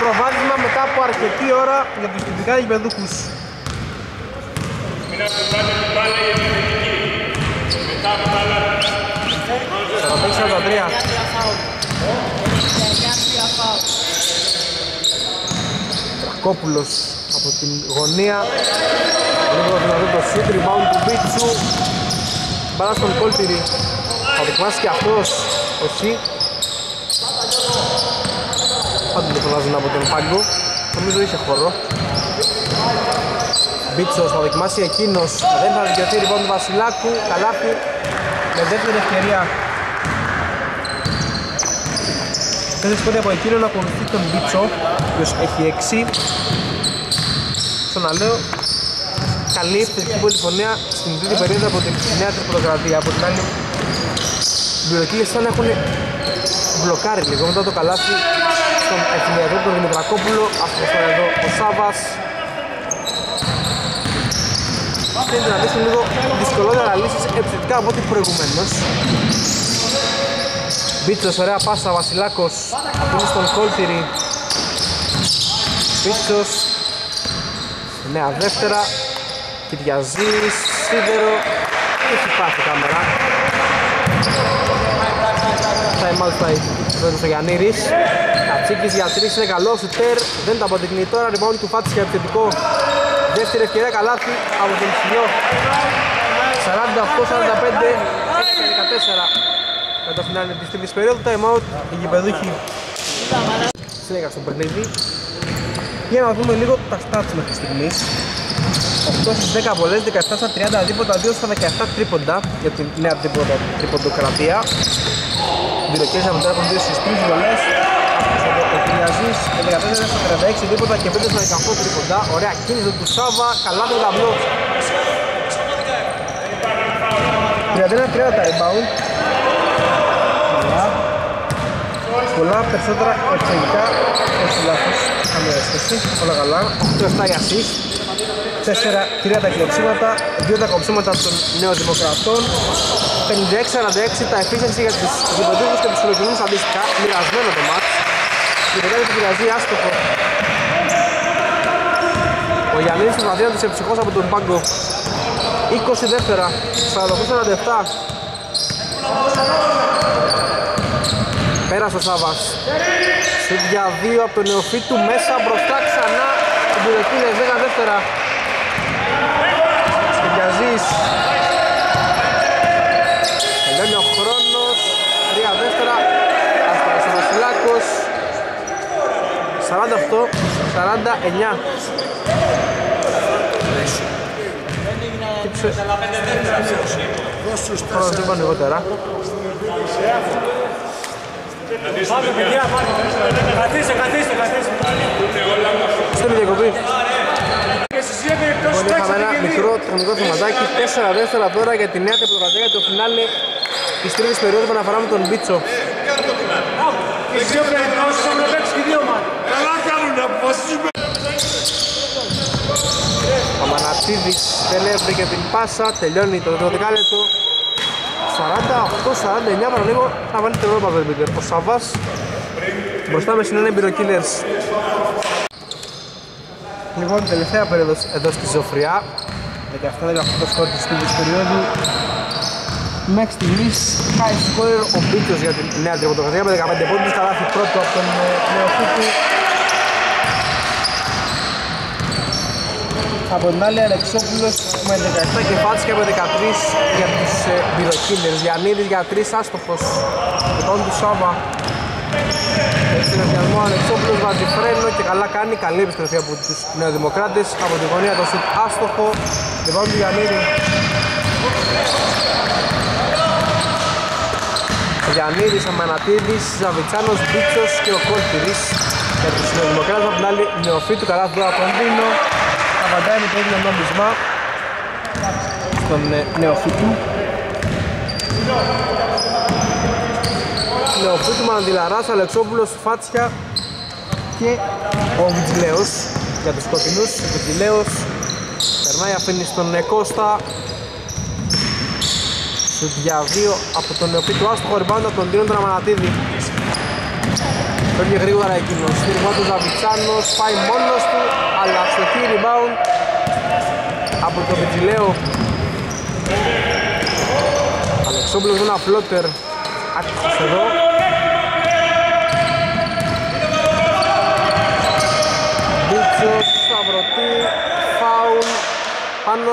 προβάδισμα μετά από αρκετή ώρα για τους κεντρικά γηπεδούχους. Τρακόπουλος από την γωνία, λίγο δυνατό το shoot, rebound του Μπίτσου. Μπάλα στον Κόλτηρη, θα δοκιμάσει και αυτός, όχι. Πάντα το φωνάζουν από τον πάγκο, νομίζω είχε χώρο. Μπίτσος θα δοκιμάσει εκείνος, δεν θα δικαιωθεί λοιπόν του Βασιλάκου, καλάθι με δεύτερη ευκαιρία. Θέλεις πότε από εκείνον να ακολουθεί τον Μπίτσο, ο οποίος έχει 6. Στον να λέω, καλή επιθετική πολυφωνία στην τρίτη περίοδο από την Νέα Τριποδοκρατία. Από την άλλη, οι Μπυροκίλερς τώρα έχουν μπλοκάρει λίγο μετά το καλάθι στον Εθνιακό του Δημητρακόπουλο. Αυτό εδώ ο Σάβας. Θέλετε να δείξουν λίγο δυσκολότερα λύσεις επιθετικά από ό,τι προηγουμένως. Μπίτσος, ωραία πάσα, Βασιλάκος, αφήνει στον Κόλτηρη. Μπίτσος, 9 δεύτερα, Κυριαζή, σίδερο, έχει πάθει κάμερα. Φτάει μάλιστα ο Γιαννήρης, Κατσίκης για 3, είναι καλό, σουτέρ, δεν τα αποδεικνύει τώρα, rebound του Φάτης για επιθετικό. Δεύτερη ευκαιρία, καλάθι από τον Χιλιό, 48-45, 14. Κατά την άλλη της τρίτης περίοδου, time out, οι γηπεδούχοι συνέχεια στο παιχνίδι. Για να δούμε λίγο τα stats μέχρι στιγμής. 8 στις 10 βολές, 17 στα 30 δίποτα, 2 στα 17 τρίποντα για την Νέα Τριποδοκρατία. Μπυροκίλερς από τώρα έχουν 2 στις 3 βολές. Ο Κυριαζής 14 στα 36 δίποτα και 5 στα 18 τρίποντα. Ωραία κίνηση του Σάβα, καλά το ταμπλό. 31-30 τα rebound. Πολλά περισσότερα εξαιρετικά έχει λάθος καμία αίσθηση, όλα καλά. 8 για ασίστ, 4-3 τα κλωψίματα, 2 τα κοψίματα των νέων δημοκρατών, 56-46 τα efficiency για τους γηπεδούχους και τους φιλοκοινούς αντίστοιχα, μοιρασμένο το μάτς. Η παιδιά του Κυριαζή άστοχο. Ο Γιαννίδης του Βραδίνα τους εψυχώς από τον πάγκο. 20 δεύτερα, 48-47. Πέρασε ο Σάβας. Σούτια 2 από τον νεοφύτη του μέσα μπροστά ξανά. Την Μπυροκίλερς 10 δεύτερα. Στυριαζής. Τελειώνει ο χρόνος. 3 δεύτερα. Άστοχος ο Βασιλάκος. 48-49. Χύψε. Χρόνος λίγο λιγότερα. Πάμε παιδιά, πάμε. Καθίστε. Στέλνει διακοπή. Πολύ χαμένα, μικρό θεματάκι. 4 δεύτερα τώρα για τη Νέα Τριποδοκρατία για το φινάλε της τρίτης περίοδου που αναφορά με τον Μπίτσο. Οι δύο περιπτώσεις έχουν παίξει και δύο μάτια. Καλά κάνουν να αποφασίζουμε. Ο Μανατσίδης δεν έβρεκε την πάσα, τελειώνει το 12 λεπτό. 48-49 παραλίγο θα βάλει την Ευρώπα Βερμπίτερ. Ο Σαββάς μπροστά με συνένε Μπυροκίλερς. Λοιπόν, τελευταία περίοδος εδώ στη Ζωφριά. 17-18 σκορ της τρίτης περίοδου. Μέχρι στιγμής high scorer ο Μπίτσος για την Νέα Τριποδοκρατία με 15 πόντους. Καλάθι πρώτο από τον νεοφύτη. Από την άλλη Αλεξόπουλος με 17 και Φάτς και με 13 για τους Μπυροκίλερς. Γιαννίδης για 3 άστοχος, τον του Σάβα. Έτσι συνεργασμό Αλεξόπουλος βάζει φρένο και καλά κάνει, καλή επιστροφή από τους νεοδημοκράτες. Από τη γωνία το σουτ άστοχο, λοιπόν του Γιαννίδη. Γιαννίδης, Αμανατίδης, Ζαβιτσάνος, Μπίτσος και ο Κόλτηρης. Για τους νεοδημοκράτες από την άλλη νεοφύτου καλά δουλειά από τον Δίνο. Καβαντάει με το ίδιο νόμισμα στον νεοφύτου. Νεοφύτου Μανδυλαράς, Αλεξόπουλος, Φάτσια και ο Βιτζιλέος για τους σκοτεινούς. Ο Βιτζιλέος περνάει, αφήνει στον Κώστα. Σου διαβίω από τον νεοφύτου άστοχο, ριμπάουντ από τον Δίνο τον Αμανατίδη. Φεύγει γρήγορα εκείνος, στιγμά του Ζαβιτσάνος, πάει μόνος του, αλλά αυστοχή rebound από τον Βιτζιλέο. Αλεξόπουλος με ένα φλότερ, άκουστος εδώ. Μπίτσος, Σταυρωτή, φάουλ, πάνω.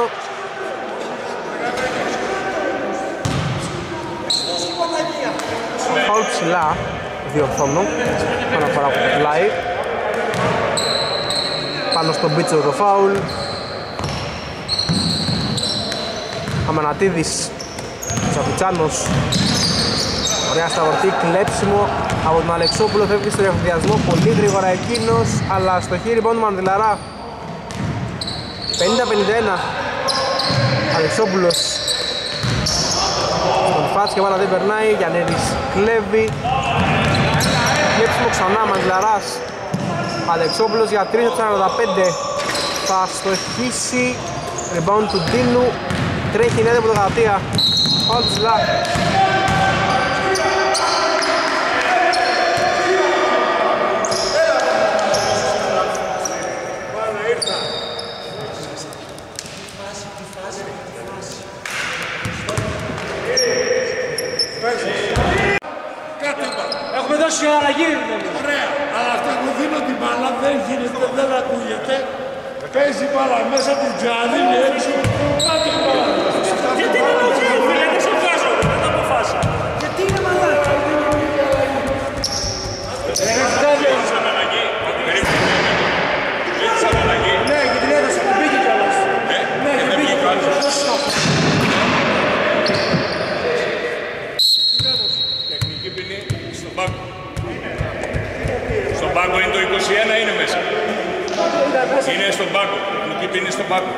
Φάουλ ψηλά. Διορθώνω, πάνω φορά που πλάει. Πάνω στον Μπίτσο το φάουλ. Αμανατίδης, Τσαφιτσάνος. Ωραία σταυρωτή, κλέψιμο από τον Αλεξόπουλο, φεύγει στο διαφυδιασμό, πολύ γρήγορα εκείνος, αλλά στο χείρι πόντου Μανδυλαρά. 50-51. Αλεξόπουλος στον Φάτς και μπάλα δεν περνάει. Γιαννέλης κλέβει. Κλέψιμο ξανά Μαντλαράς. Αλεξόπουλος για 3.45 θα στοχίσει. Rebound του Ντίνου. Τρέχει η Νέα Τριποδοκρατία. Χαλτσλά. Έχουμε δώσει ώρα, γίνεται. Ωραία, αλλά αυτά που δίνω την μπάλα δεν γίνεται, δεν ακούγεται. Παίζει μπάλα μέσα την τζάδι, είναι έτσι. Πάτε μπάλα. Γιατί είναι νοτσέλ, φίλε, δεν σε βγάζω, δεν τα αποφάσισα. Γιατί είναι μαλάκα. Ναι, και την έδωσε, την πήγε κιόλας. Ναι, την πήγε κιόλας. Στον πάγκο είναι το 21, είναι μέσα. Είναι στον πάγκο. Εκεί πίνει στον πάγκο.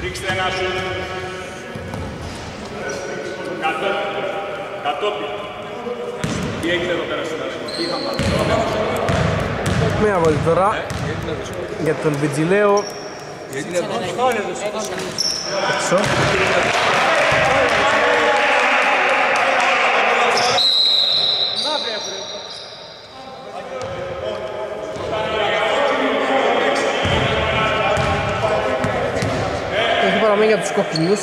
Ρίξτε ένα σου. Κατόπιν. Τι έγινε εδώ πέρα στον αριθμό. Μία βολή τώρα για τον Βιτζιλέο. Έξω. Έχει παραμείνει για τους κόκκινους.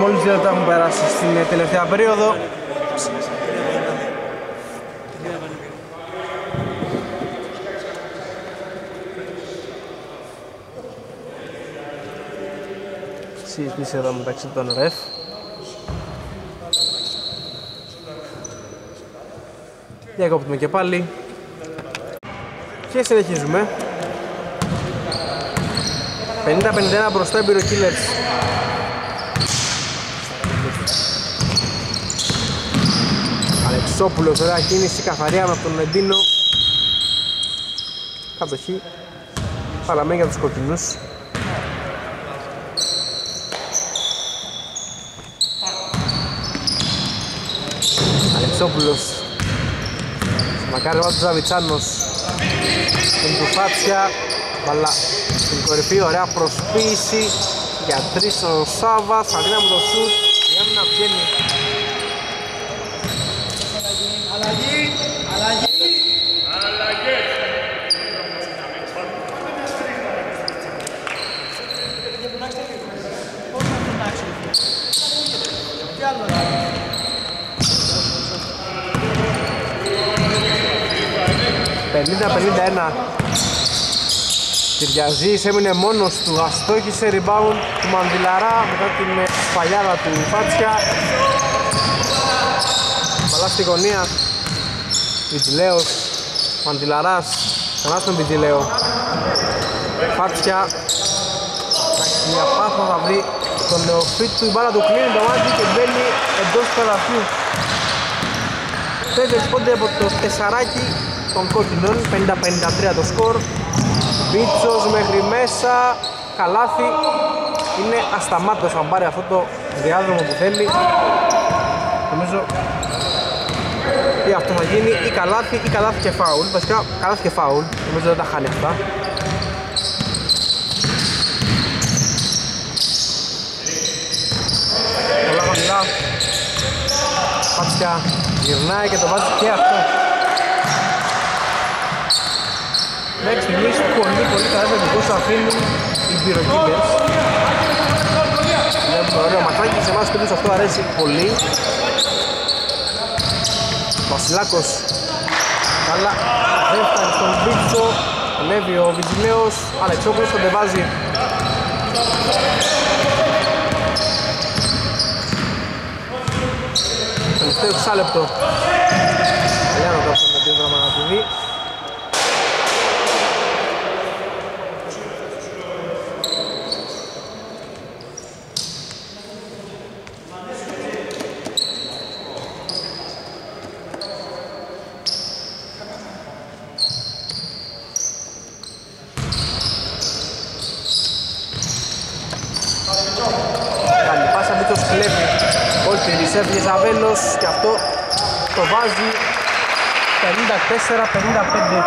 Μόλις 2 λεπτά έχουν περάσει στην τελευταία περίοδο. Συζήτηση εδώ μεταξύ των ΡΕΦ. Διακόπτουμε και πάλι και συνεχίζουμε. 50-51 μπροστά οι Μπυροκίλερς. Αλεξόπουλος, ωραία κίνηση, καθαρία από τον Εντίνο. Κατοχή παραμένει για τους κοκκινούς. Αλεξόπουλος, μακάρι του Ζαβιτσάνος, στην κουφάτσια, μπαλά στην κορυφή, ωραία προσποίηση για τρεις ο Σάββας, αδύναμο το σουτ, η άμυνα βγαίνει. Κυριαζής έμεινε μόνος του, αστόχησε rebound του Μανδυλαρά μετά την σπαλιάδα του Φάτσια. Μπαλά στη γωνία, Βιτζιλέος, Μανδυλαράς, ξανά στον Βιτζιλέο. Φάτσια, μια πάθα θα βρει τον νεοφίτ του, η μπάλα του κλείνει το μάτι και μπαίνει εντός του εδαφιού. 5 πόντοι από το τεσσαράκι των κόκκινων, 50-53 το σκορ. Βίτσος μέχρι μέσα, καλάθι, είναι ασταμάτως αν πάρει αυτό το διάδρομο που θέλει. Νομίζω ή αυτό θα γίνει ή καλάθι και φάουλ, βασικά καλάθι και φάουλ, νομίζω δεν τα χάνει αυτά. Πολλά χαμηλά, Πάτσια γυρνάει και το βάζει και αυτό. Μέχρι στιγμής πολύ καλά παιδικούς αφήνουν οι Μπυροκίλερς. Βλέπουμε το ωραίο ματσάκι, σε εμάς τους αυτό αρέσει πολύ. Βασιλάκος, καλά, δεν φτάνει στον Βίτσο, ανέβει ο Βιτζιλέος, Αλεξόπουλος τον τεβάζει. Τελευταίο 6 λεπτό. Λιάνο το αυτόν τον οποίο δράμα να τη δει. Σέρβιος Αβέλος και αυτό το βάζει 54-55.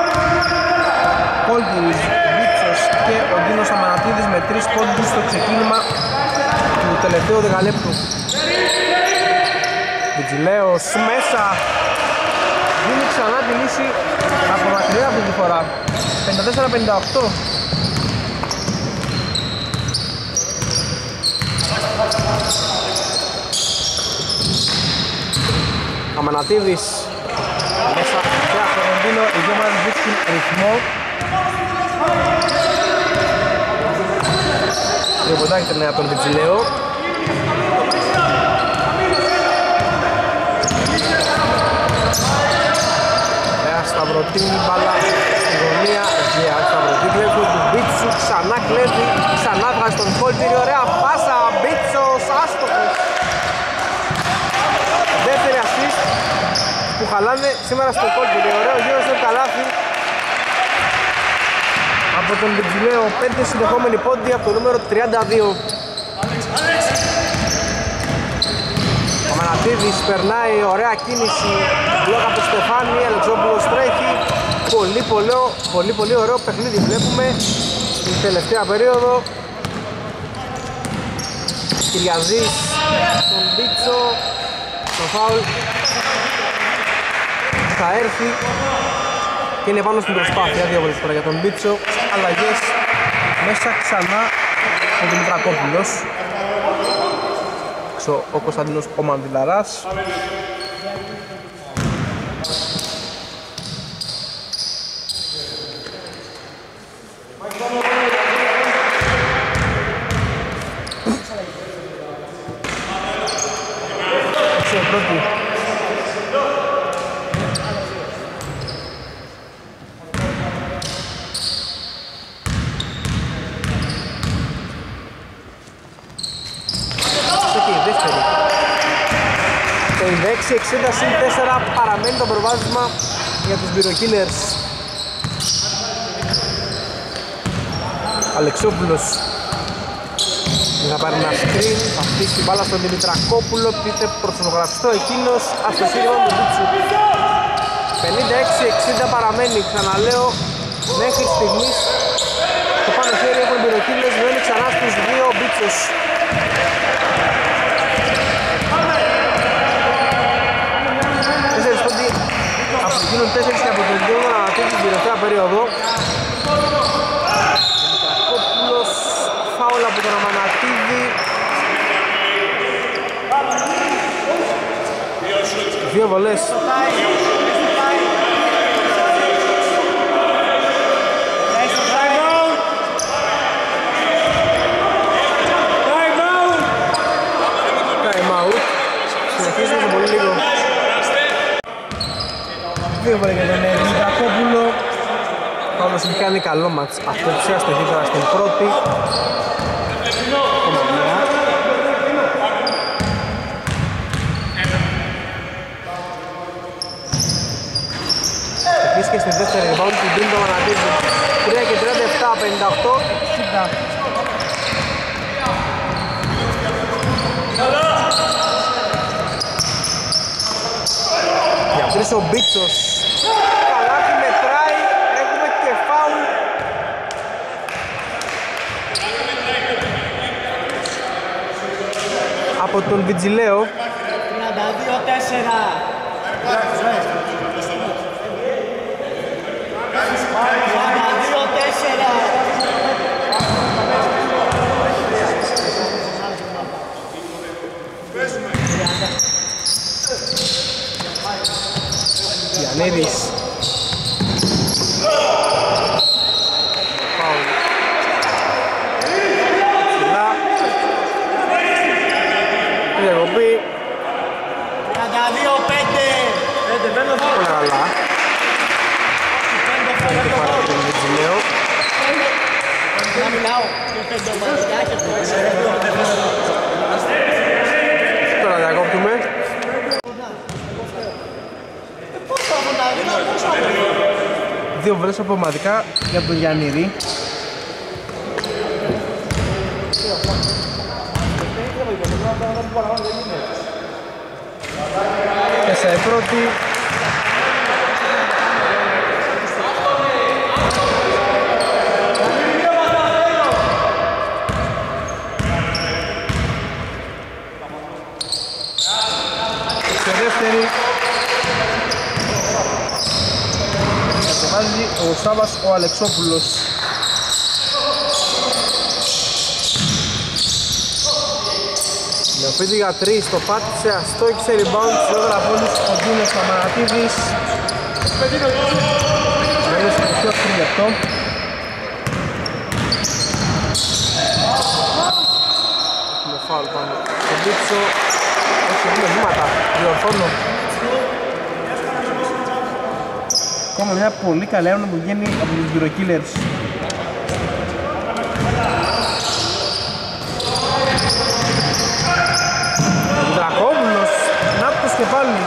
Κόλτινης, Βίτσος και ο Ντίνος Αμανατίδης με 3 πόντους στο ξεκίνημα του τελευταίου δεκαλέπτου. Βιτζιλέος μέσα, δίνει ξανά τη λύση από μακριά αυτή τη φορά, 54-58. Αμανατίδης μέσα και από τον Ντίνο, οι δύο μας βρίσκουν ρυθμό. Τριποντάκι τρινέα από τον Βιτζιλέο. Σταυρωτίνη μπάλα στη γωνία για Σταυρωτίνη του Μπίτσου, ξανά κλέβει, ξανά βγάζει τον Κόλτινη, ωραία πάσα, Μπίτσος, άστοχος. Δεύτερη ασίστ που χαλάνε σήμερα στο Κόλτινη, ωραίο γύρω στο καλάθι από τον Μπιτζιλέο, 5 συνεχόμενοι πόντοι από το νούμερο 32. Ο Μανατίδης περνάει, ωραία κίνηση, λόγω από Στεφάνη, Αλεξόπουλος τρέχει. Πολύ ωραίο παιχνίδι βλέπουμε στην τελευταία περίοδο. Κυριαζής, τον Μπίτσο, το φάουλ θα έρθει και είναι πάνω στην προσπάθεια, δύο βολές τώρα για τον Μπίτσο. Αλλαγές μέσα ξανά ο Δημητρακόπουλος. Ο Κωνσταντίνος ο Μαντιλαράς. Για τους Μπυροκίλερς. Αλεξόπουλος θα πάρει ένα σκριν, θα φτύσει την μπάλα στον Δημητρακόπουλο, πείτε προσογραφιστό εκείνος, αστοσύγμα του Βίτσου. 56-60 παραμένει, ξαναλέω, μέχρι στιγμής το πάνω χέρι έχουν οι Μπυροκίλερς, βγαίνει ξανά στους δύο ο Βίτσος. Γίνουν 4 και από τον Γιώργο αυτή την τελευταία περίοδο. Κόπουλος, φάουλα από τον Αμανατίδη. Δύο βολές. Time out. Συνεχίζουμε πολύ λίγο. Δύο βολές για τον Δημητρακόπουλο. Ο Παύλος έχει κάνει καλό ματς απόψε, αστοχή τώρα στην πρώτη. Επίσης και στην δεύτερη rebound του Ντίνο Μανατίδη. 3 και 37, 58, 60. Τρεις ο Μπίτσος, καλά τη μετράει, έχουμε και φάουλ. Από τον Βιτζιλέο. 32-4. Γιαννίδης. Φάουλ. Ψηλά. Διακοπή. 32-5. Πολύ καλά. Τώρα διακόπτουμε. Δύο βολές απομαδικά για τον Γιαννίδη. Λάρισα η πρώτη. Και δεύτερη. Κατεβάζει ο Σάβας ο Αλεξόπουλος. Λεωφίδη για 3, το πάτησε, αστόιξε, rebound, σιόδρα πόλης, ο Ντίνος Σταμανατίδης. Μένος με πιο 3 λεπτό. Έχουμε φάουλ πάνω. Τον Πίτσο, έχει δύο βήματα, διορθώνω. Ακόμα μια πολύ καλή έρευνα που βγαίνει από τους Μπυροκίλερς. Δραχόβουλος, Νάπτος και πάλι.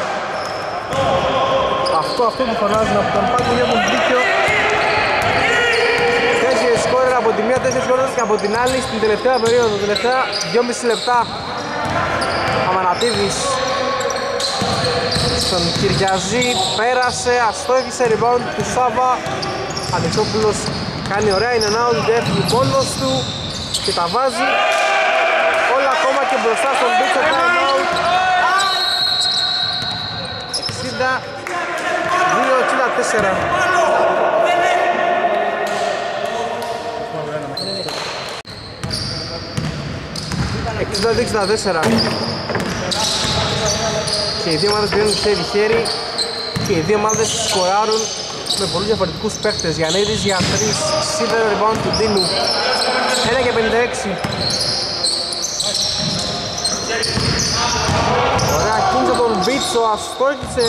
Αυτό που φωνάζουν από τον Πάκο, μία από τον Δίκιο. 4 σκόρερ από τη μία, 4 σκόρερ και από την άλλη στην τελευταία περίοδο, τελευταία 2,5 λεπτά. Αμανατίδης στον Κυριαζή, πέρασε, αστόχησε, rebound του Σάβα. Αλεξόπουλος κάνει ωραία, είναι out, δεύει μόνος του και τα βάζει. Και μπροστά στον Μπίτσο, time out 62-64. Και οι δύο ομάδες βγαίνουν χέρι-χέρι και οι δύο ομάδες σκοράρουν με πολλούς διαφορετικούς παίκτες. Γιαννίδης για 3, σίδερο rebound του Ντίνου, 1 και 56. Ωραία, κίνησε τον Βίτσο, αστόχησε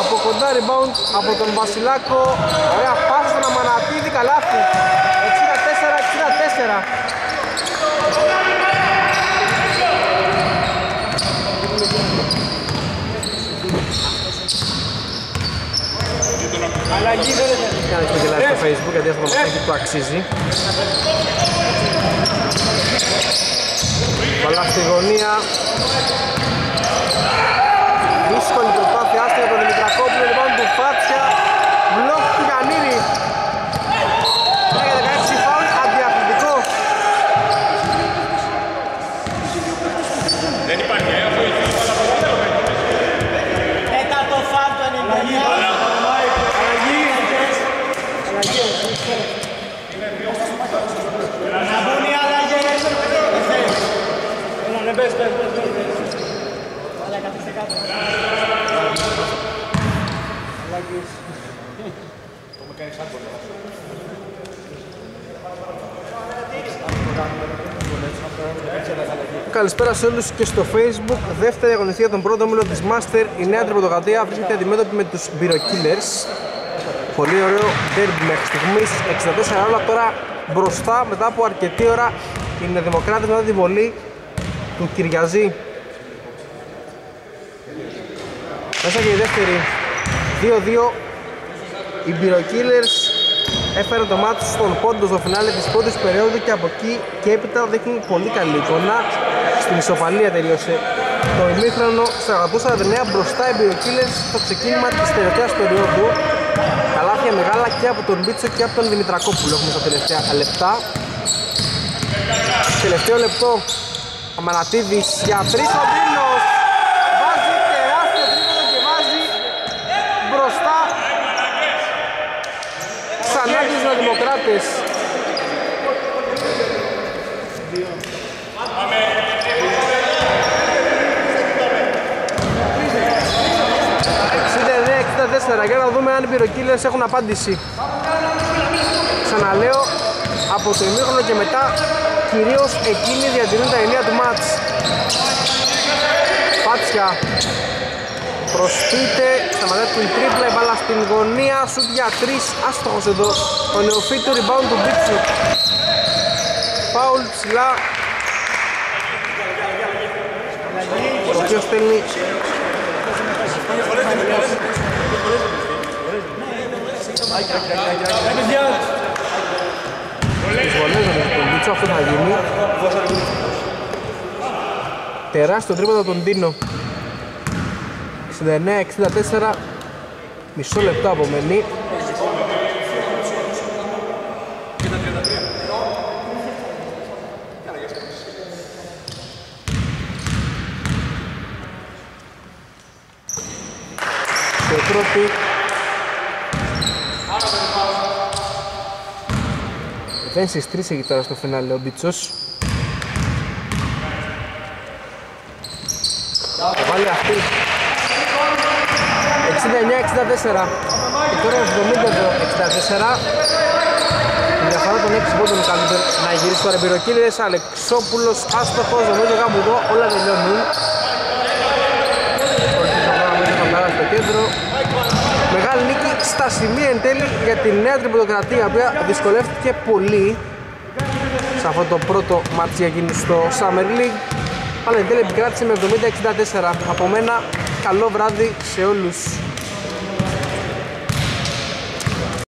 από κοντά, rebound από τον Βασιλάκο. Ωραία, πάσα στον Αμανατίδη, καλάθι, 64-64. Αλλαγή δεν κάνει και like στο Facebook, γιατί αυτό το αξίζει. Παλά στη γωνία. Δύσκολη προσπάθεια, άστερα τον Δημητρακόπουλο, λοιπόν του Φάτσια. Βλοκ του Γιαννίδη. 16 φάουλ, αντιαθλητικό. Δεν υπάρχει το φάουλ, αλλαγή. Να μπουν οι αλλαγές. Ναι, πες. Καλησπέρα σε όλους και στο Facebook. Δεύτερη αγωνιστία των πρώτων μήλων της Μάστερ. Η Νέα Τριποδοκρατία βρίσκεται αντιμέτωπη με τους Μπυροκίλερς. Πολύ ωραίο derby μέχρι στιγμής, 64 όλα τώρα μπροστά μετά από αρκετή ώρα. Είναι δημοκράτες μετά τη βολή του Κυριαζή. Μέσα και η δεύτερη, 2-2, οι Μπυροκίλερς έφεραν το μάτι στον πόντο στο φινάλε της πρώτης περίοδου και από εκεί και έπειτα δείχνουν πολύ καλή εικόνα. Στην ισοπαλία τελείωσε το ημίχρονο, 49 μπροστά οι Μπυροκίλερς στο ξεκίνημα της τελευταίας περίοδου. Καλάθια μεγάλα και από τον Μπίτσο και από τον Δημητρακόπουλο έχουμε στα τελευταία λεπτά. Τελευταίο λεπτό, Αμανατίδης για 3. Δημοκράτες. Για να δούμε αν οι Μπυροκίλερς έχουν απάντηση. Ξαναλέω, από το ημίχρονο και μετά κυρίως εκείνοι διατηρούν τα ενία του μάτς. Πάτσια προσπίτε, σταματάει την τρίπλα, η μπάλα στην γωνία, σουτ για 3, άστοχος εδώ ο νεοφύτου, rebound του Μπίτσου. Φάουλ ψηλά, ο οποίος στέλνει τις βολές του Μπίτσου, αυτό θα γίνει. Τεράστιο τρίποντα τον Ντίνο. 69-64, μισό λεπτό απομενεί. Τρόπι. Δεν συστρίσεγε τώρα στο φινάλε ο Μπίτσος. Βάλει αυτή 69-64 και τώρα 70-64. Η διαφορά των 6 πόντων καλύτερα να γυρίσει τώρα Μπυροκίλερς. Αλεξόπουλος άστοχος, νομίζω κάπου εδώ όλα τελειώνουν. Στο κέντρο. Μεγάλη νίκη στα σημεία εν τέλει για τη Νέα Τριποδοκρατία, η οποία δυσκολεύτηκε πολύ σε αυτό το πρώτο μάτσι για εκείνους στο Summer League, αλλά εν τέλει επικράτησε με 70-64. Από μένα, καλό βράδυ σε όλους.